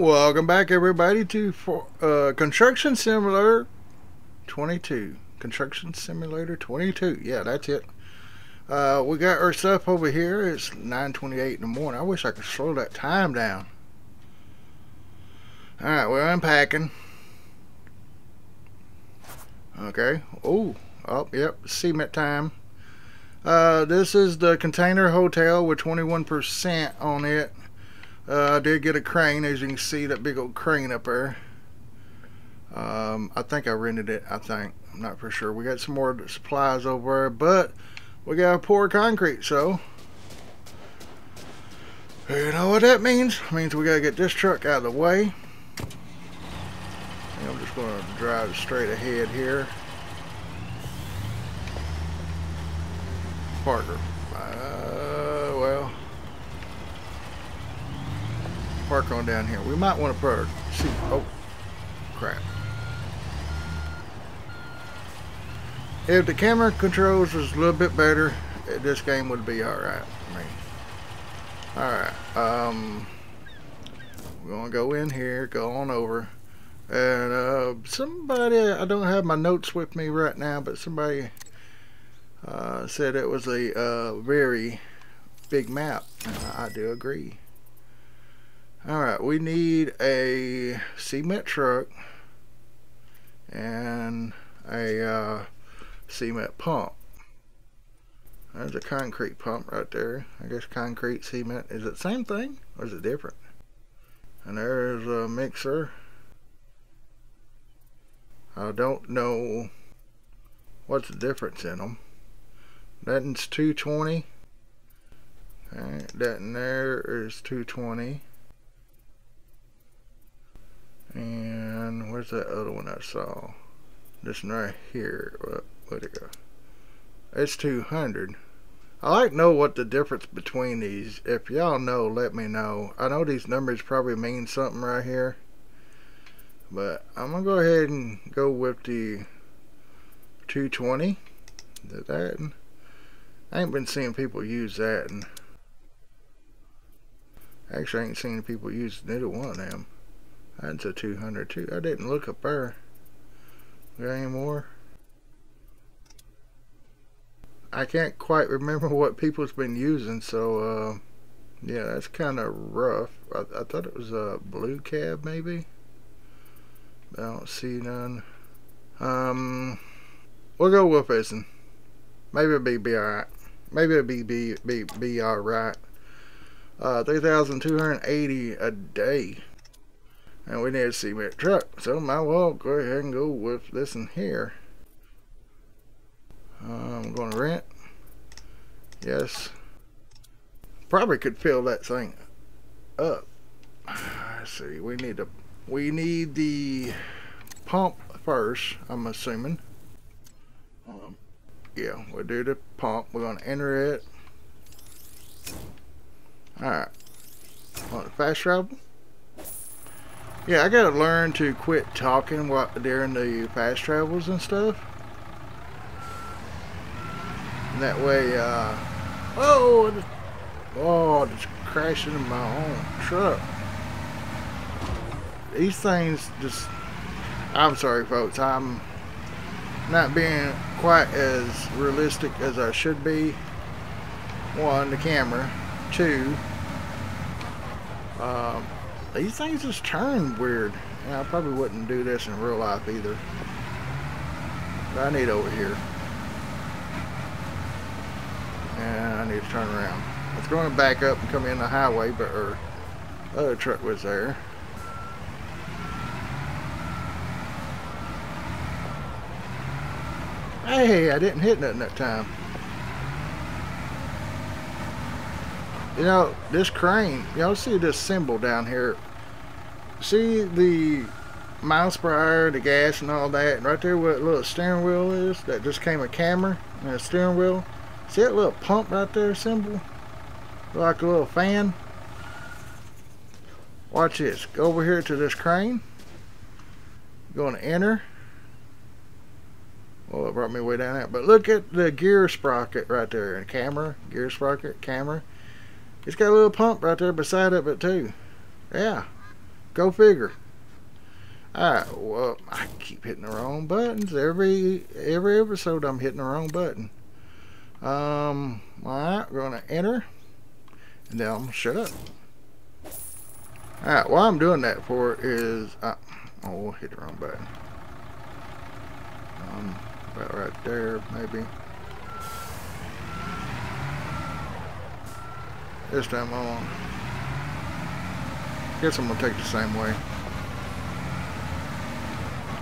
Welcome back, everybody, to Construction Simulator 22. Construction Simulator 22. Yeah, that's it. We got our stuff over here. It's 9:28 in the morning. I wish I could slow that time down. All right, we're unpacking. Okay. Oh, yep. Cement time. This is the container hotel with 21% on it. I did get a crane, as you can see, that big old crane up there. I think I rented it, I'm not for sure. We got some more supplies over there, but we got to pour concrete, so you know what that means. It means we got to get this truck out of the way. And I'm just going to drive straight ahead here. Parker. Park on down here. We might want to park. See, oh, crap. If the camera controls was a little bit better, this game would be alright for me. Alright, we're going to go in here, go on over. And somebody, I don't have my notes with me right now, but somebody said it was a very big map. And I do agree. Alright, we need a cement truck and a cement pump. There's a concrete pump right there. I guess concrete, cement, is it the same thing or is it different? And there's a mixer. I don't know what's the difference in them. That one's 220. Alright, that one there is 220. And where's that other one I saw? This one right here. Where'd it go? It's 200. I like to know what the difference between these. If y'all know, let me know. I know these numbers probably mean something right here, but I'm gonna go ahead and go with the 220. That I ain't been seeing people use that, and actually I ain't seen people use neither one of them. That's a 200 too. I didn't look up there. Got any more? I can't quite remember what people's been using, so yeah, that's kind of rough. I thought it was a blue cab maybe. I don't see none. We'll go with this one. Maybe it'll be alright. Maybe it'll be alright. 3,280 a day. And we need a cement truck, so might well go ahead and go with this one here. I'm going to rent. Yes. Probably could fill that thing up. Let's see. We need the pump first, I'm assuming. Yeah, we'll do the pump. We're going to enter it. All right. Want to fast travel? Yeah, I gotta learn to quit talking during the fast travels and stuff. And that way, just crashing into my own truck. These things just, I'm sorry folks, I'm not being quite as realistic as I should be. One, the camera. Two, these things just turn weird. Yeah, I probably wouldn't do this in real life either. But I need over here. And I need to turn around. I was going to back up and come in the highway, but our other truck was there. Hey, I didn't hit nothing that time. You know, this crane, y'all see this symbol down here? See the miles per hour, the gas and all that, and right there where that little steering wheel is, that just came a camera and a steering wheel. See that little pump right there symbol? Like a little fan. Watch this. Go over here to this crane. Going to enter. Well, it brought me way down there. But look at the gear sprocket right there. And camera, gear sprocket, camera. It's got a little pump right there beside of it too. Yeah, Go figure. Alright, well, I keep hitting the wrong buttons. Every episode I'm hitting the wrong button. Alright, we're going to enter. And then I'm going to shut up. Alright, what I'm doing that for is... oh, hit the wrong button. About right there, maybe. This time I'm on. Guess I'm gonna take the same way.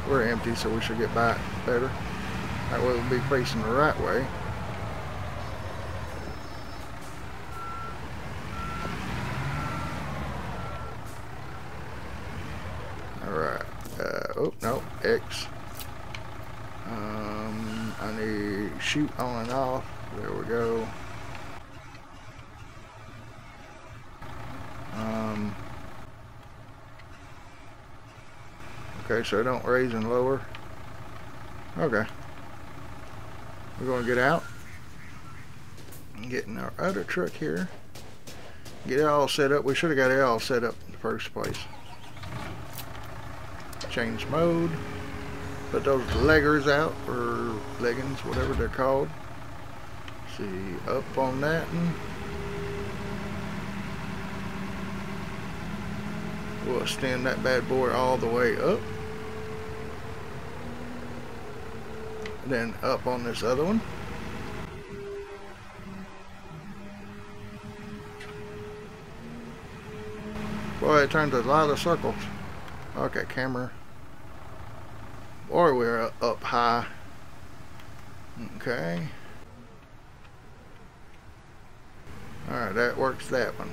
We're empty, so we should get by it better. That way we'll be facing the right way. Alright. Oh, no. X. I need shoot on and off. There we go. Okay, so don't raise and lower. Okay. We're going to get out. I'm getting our other truck here. Get it all set up. We should have got it all set up in the first place. Change mode. Put those leggers out, or leggings, whatever they're called. See, up on that one. We'll extend that bad boy all the way up. Then up on this other one. Boy, it turned a lot of circles. Okay, camera. Or we're up high. Okay. Alright, that works that one.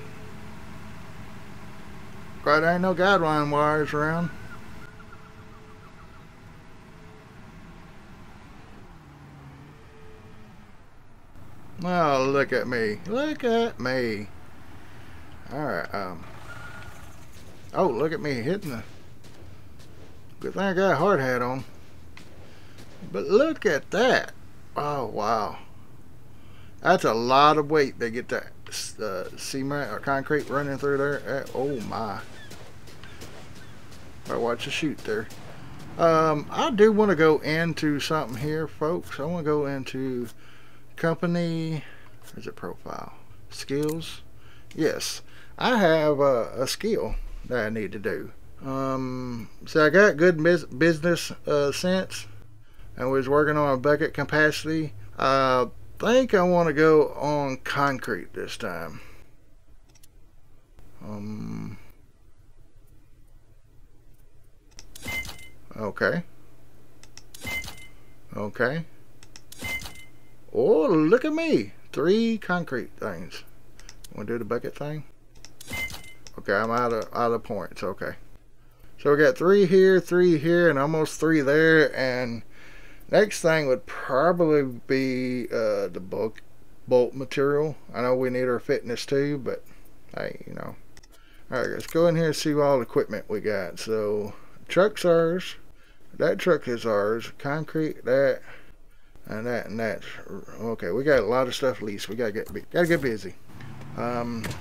Right, there ain't no guideline wires around. Oh, look at me. Look at me. Alright, oh, look at me hitting the... Good thing I got a hard hat on. But look at that. Oh, wow. That's a lot of weight they get that cement or concrete running through there. That, oh, my. All right, watch the shoot there. I do want to go into something here, folks. I want to go into company. Is it profile? Skills? Yes. I have a skill that I need to do. So I got good business sense. I was working on a bucket capacity. I think I want to go on concrete this time. Okay. Okay. Oh, look at me. 3 concrete things. Want to do the bucket thing? Okay, I'm out of points. Okay. So we got 3 here, 3 here, and almost 3 there, and next thing would probably be the bolt material. I know we need our fitness too, but hey, you know. Alright, let's go in here and see all the equipment we got. So, truck's ours. That truck is ours. Concrete, that, and that, and that. Okay, we got a lot of stuff leased. We gotta get busy. Of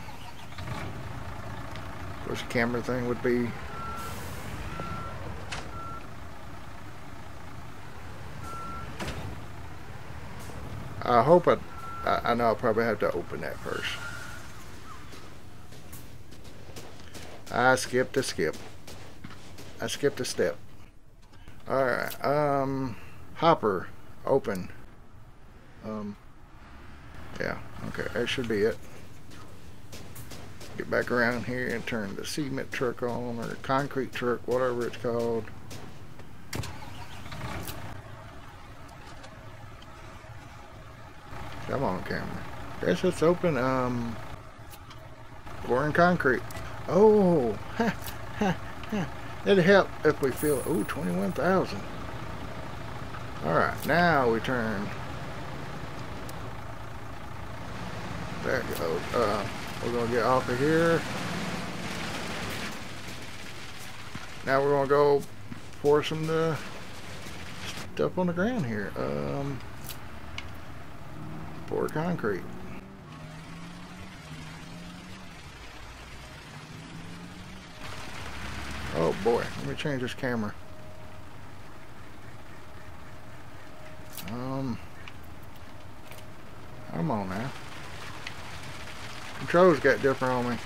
course, the camera thing would be... I hope I know I'll probably have to open that first. I skipped a skip. I skipped a step. Alright, hopper, open. Yeah, okay, that should be it. Get back around here and turn the cement truck on, or concrete truck, whatever it's called. Come on, camera. Guess it's open. Pouring concrete. Oh, ha, ha, ha. It'd help if we fill. Ooh, 21,000. All right, now we turn. There it goes. We're gonna get off of here. Now we're gonna go pour some the stuff on the ground here. Pour concrete. Oh boy, let me change this camera. I'm on now. Controls got different on me.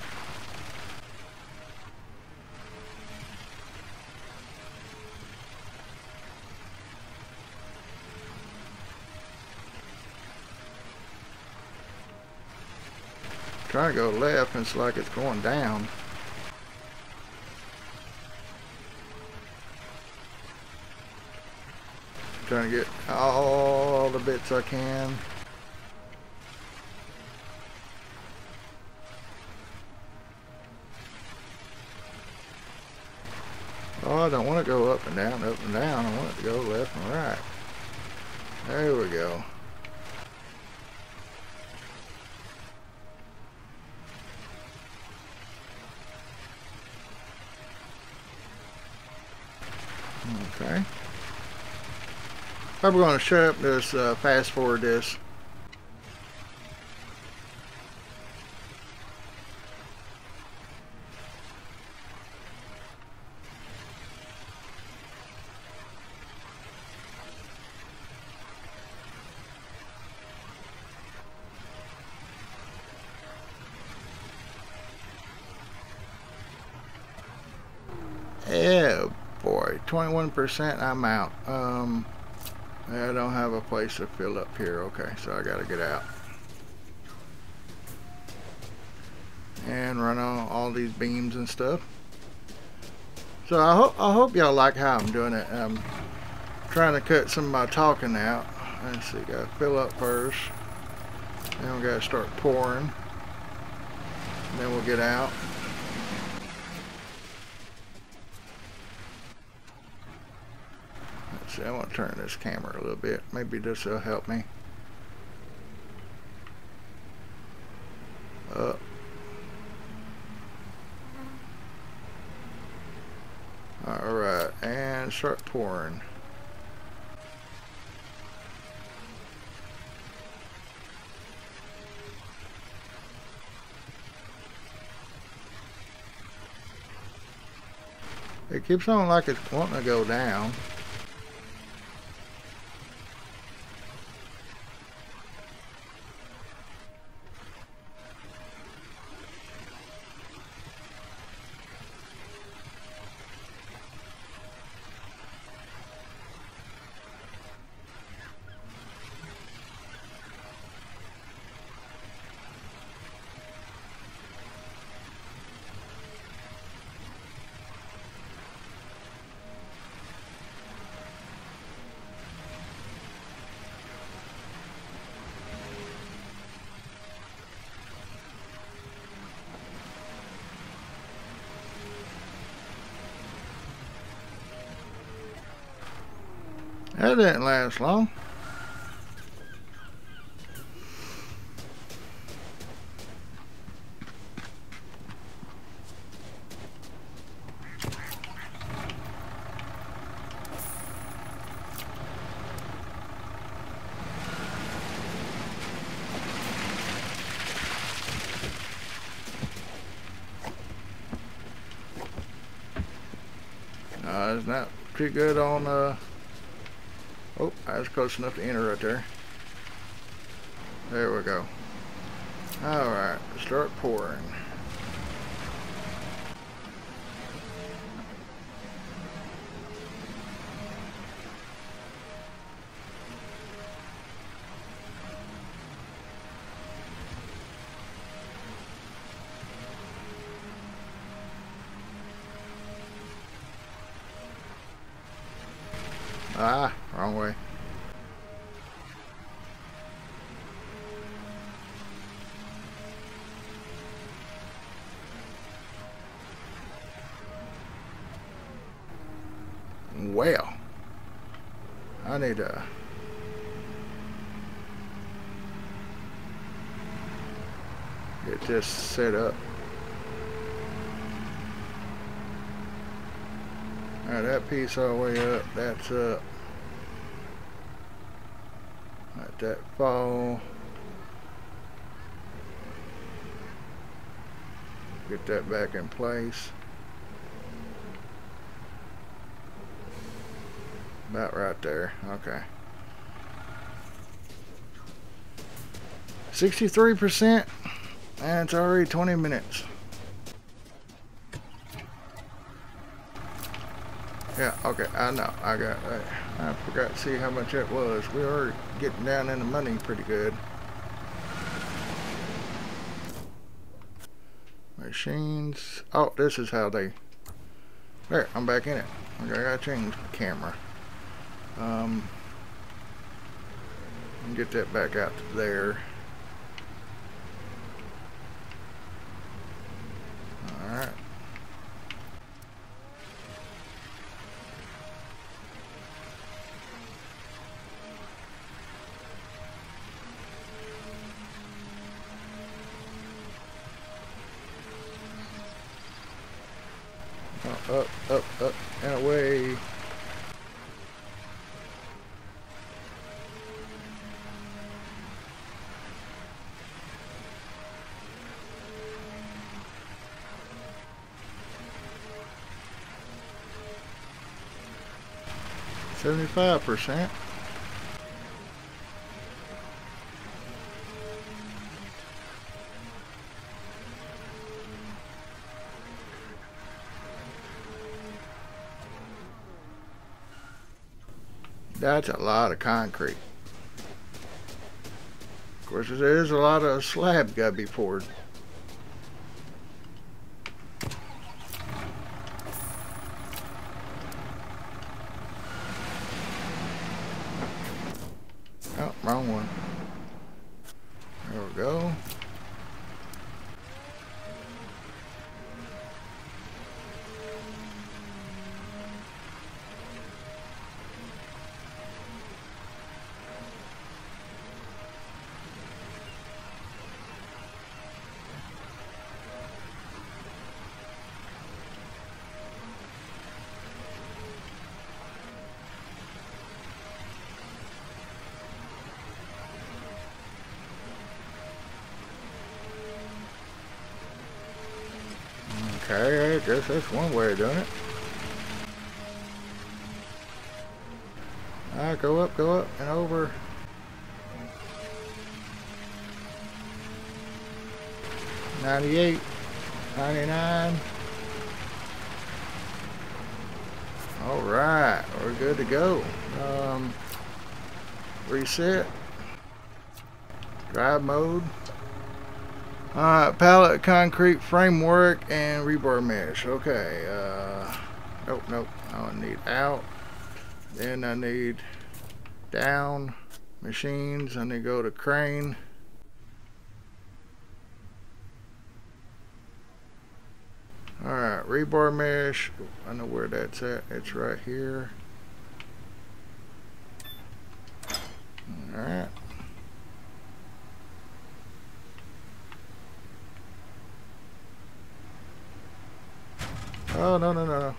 Trying to go left, and it's like it's going down. Trying to get all the bits I can. Oh, I don't want to go up and down, up and down. I want it to go left and right. There we go. Okay. I'm going to shut up this, fast forward this. Yeah, boy, 21%, I'm out. I don't have a place to fill up here. Okay, so I gotta get out and run on all these beams and stuff. So I hope y'all like how I'm doing it. I'm trying to cut some of my talking out. Let's see, gotta fill up first, then we gotta start pouring, and then we'll get out. I want to turn this camera a little bit. Maybe this will help me. Up. Alright, and start pouring. It keeps on like it's wanting to go down. That didn't last long. No, it's not too good on oh, I was close enough to enter right there. There we go. Alright, start pouring. Ah, wrong way. Well, I need to get this set up. Alright, that piece all the way up, that's up. Let that fall. Get that back in place. About right there. Okay. 63%, and it's already 20 minutes. Yeah, okay, I know, I got that. I forgot to see how much it was. We are getting down in the money pretty good. Machines. Oh, this is how they... There, I'm back in it. Okay, I gotta change the camera. Get that back out to there. Alright. Up, up, up, and away. $75%. That's a lot of concrete. Of course, there is a lot of slab gotta be poured. Oh, wrong one. There we go. Okay, I guess that's one way of doing it. Alright, go up, and over. $98, $99. Alright, we're good to go. Reset. Drive mode. Pallet, concrete, framework, and rebar mesh. Okay, nope, I need out. Then I need down, machines, I need to go to crane. Alright, rebar mesh, I know where that's at, it's right here. Alright. Oh, no.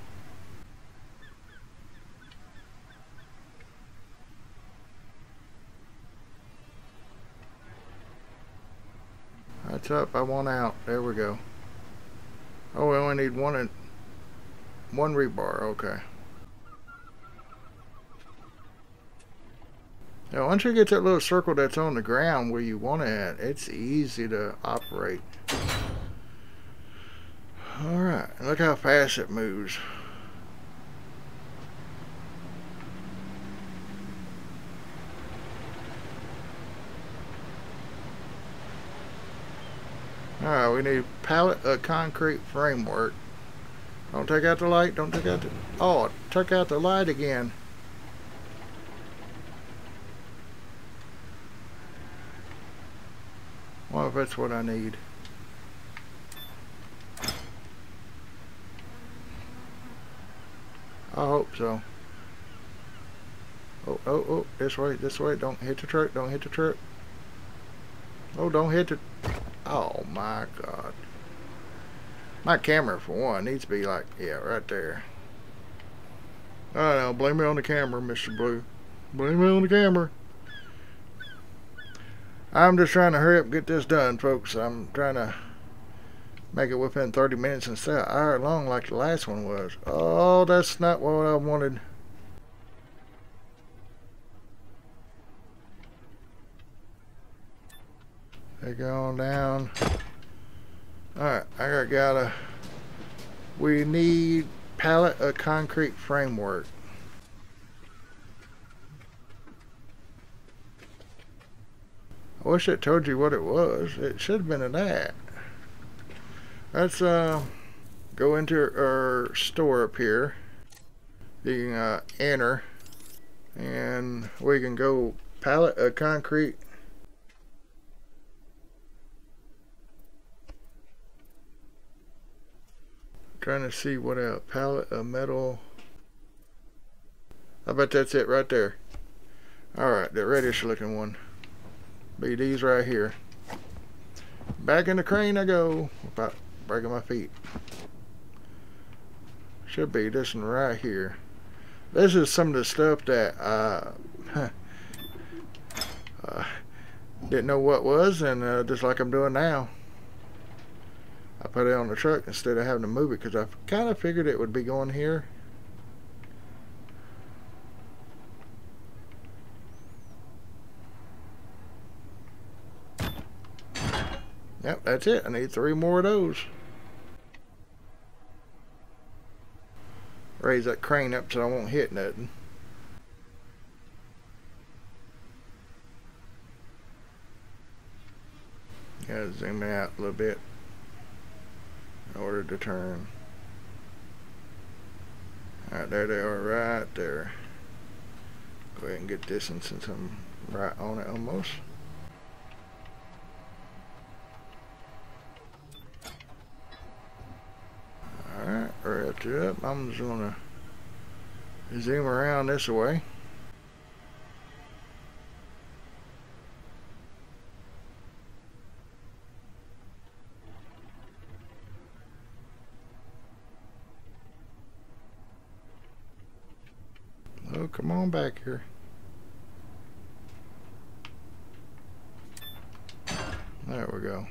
That's up. I want out. There we go. Oh, we only need one rebar. Okay. Now, once you get that little circle that's on the ground where you want it at, it's easy to operate. Alright, look how fast it moves. Alright, we need pallet, a concrete framework. Don't take out the light, don't take out the... Oh, it took out the light again. Well, if that's what I need. I hope so. Oh, this way, don't hit the truck. Oh, don't hit the, oh my God. My camera, for one, needs to be like, yeah, right there. I don't know, blame me on the camera, Mr. Blue. Blame me on the camera. I'm just trying to hurry up and get this done, folks. I'm trying to make it within 30 minutes instead of an hour long like the last one was. Oh, that's not what I wanted. They're going down. Alright, I gotta... We need pallet of concrete framework. I wish it told you what it was. It should have been an ad. Let's go into our store up here. You can enter, and we can go pallet of concrete. Trying to see what a pallet of metal. I bet that's it right there. Alright, that reddish looking one. Be these right here. Back in the crane I go without breaking my feet. Should be this one right here. This is some of the stuff that I didn't know what was, and just like I'm doing now, I put it on the truck instead of having to move it because I kind of figured it would be going here. Yep, that's it. I need 3 more of those. Raise that crane up so I won't hit nothing. Gotta zoom it out a little bit in order to turn. Alright, there they are right there. Go ahead and get this one since I'm right on it almost. Alright, wrap it up. I'm just gonna zoom around this way. Oh, come on back here. There we go.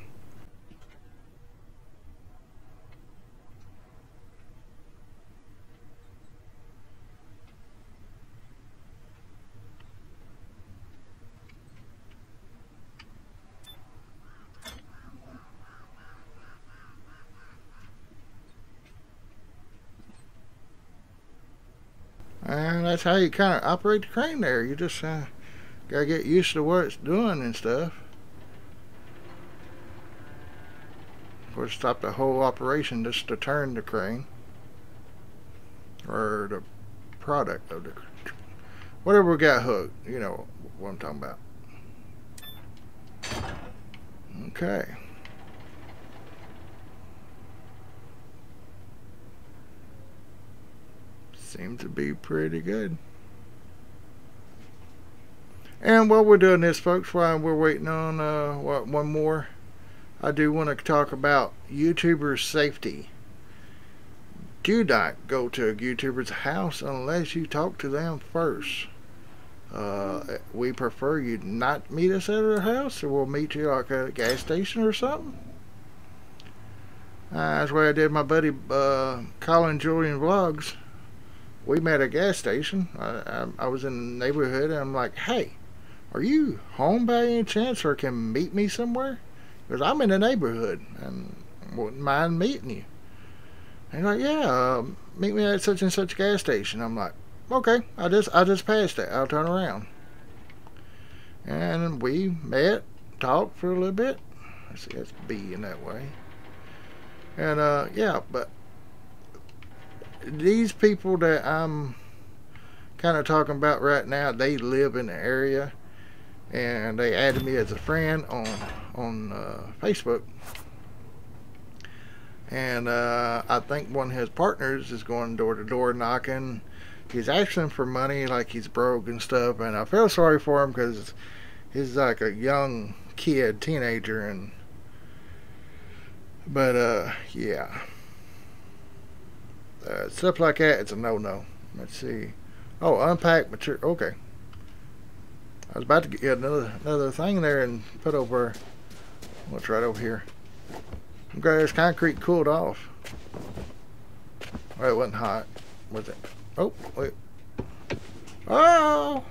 And that's how you kind of operate the crane there. You just gotta get used to what it's doing and stuff. Of course, stop the whole operation just to turn the crane. Or the product of the... Whatever got hooked, you know what I'm talking about. Okay. Seems to be pretty good. And while we're doing this, folks, while we're waiting on one more, I do want to talk about YouTuber safety. Do not go to a YouTuber's house unless you talk to them first. We prefer you not meet us at our house, or we'll meet you like at a gas station or something. That's where I did my buddy Colin Julian Vlogs. We met at a gas station. I was in the neighborhood, and I'm like, hey, are you home by any chance, or can meet me somewhere? Because I'm in the neighborhood, and wouldn't mind meeting you. And he's like, yeah, meet me at such and such gas station. I'm like, okay, I just passed it. I'll turn around. And we met, talked for a little bit. Let's see, that's B in that way. And, yeah, but these people that I'm kind of talking about right now, they live in the area, and they added me as a friend on Facebook, and I think one of his partners is going door to door knocking. He's asking for money like he's broke and stuff, and I feel sorry for him because he's like a young kid, teenager, and but yeah. Stuff like that, it's a no-no. Let's see. Oh, unpack material. Okay. I was about to get another thing there and put over. What's right over here? Okay, there's concrete cooled off. Well, it wasn't hot, was it? Oh, wait. Oh!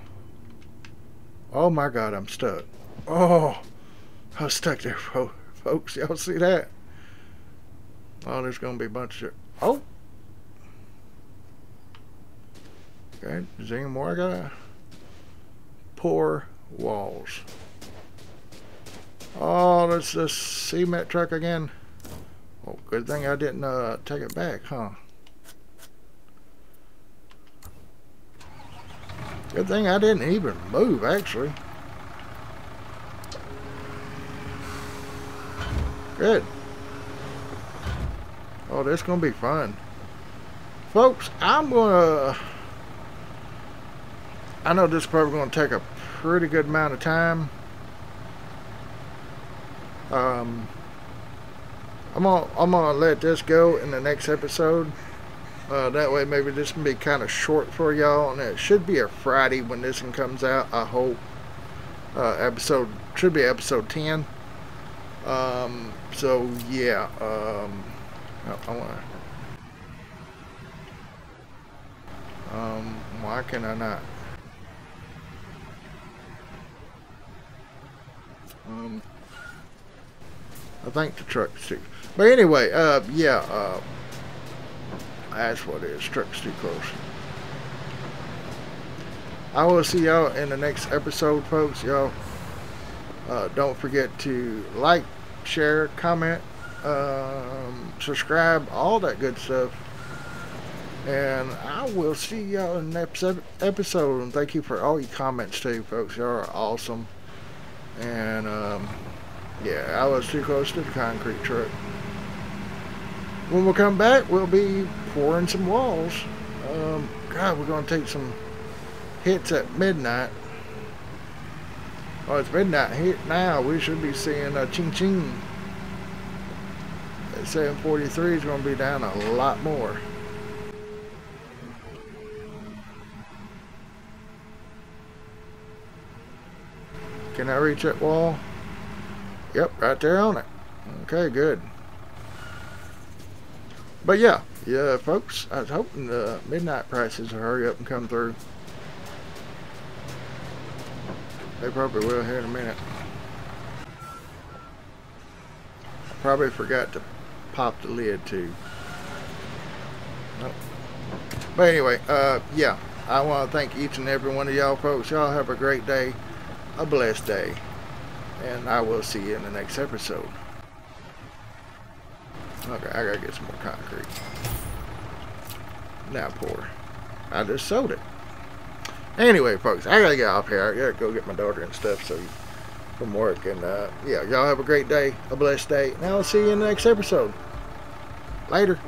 Oh my God, I'm stuck. Oh! I was stuck there, folks. Y'all see that? Oh, there's going to be a bunch of... Oh! Okay, Zing Morga. Poor walls. Oh, that's this cement truck again. Oh, good thing I didn't take it back, huh? Good thing I didn't even move, actually. Good. Oh, that's going to be fun. Folks, I'm going to... I know this is probably going to take a pretty good amount of time. I'm gonna let this go in the next episode. That way, maybe this can be kind of short for y'all, and it should be a Friday when this one comes out. I hope. Episode should be episode 10. So yeah. I wanna. Why can I not? I think the truck's too. But anyway, yeah, that's what it is. Truck's too close. I will see y'all in the next episode, folks. Y'all don't forget to like, share, comment, subscribe, all that good stuff. And I will see y'all in the next episode. And thank you for all your comments too, folks. Y'all are awesome. And yeah, I was too close to the concrete truck. When we come back, we'll be pouring some walls. God, we're gonna take some hits at midnight. Oh, it's midnight hit now. We should be seeing a ching ching. At 7:43 is gonna be down a lot more. Can I reach that wall? Yep, right there on it. Okay, good. But yeah, folks, I was hoping the midnight prices will hurry up and come through. They probably will here in a minute. I probably forgot to pop the lid too. Nope. But anyway, yeah, I want to thank each and every one of y'all folks. Y'all have a great day. A blessed day, and I will see you in the next episode. Okay, I gotta get some more concrete. Now pour. I just sold it. Anyway, folks, I gotta get off here. I gotta go get my daughter and stuff so from work. And yeah, y'all have a great day, a blessed day, and I'll see you in the next episode. Later.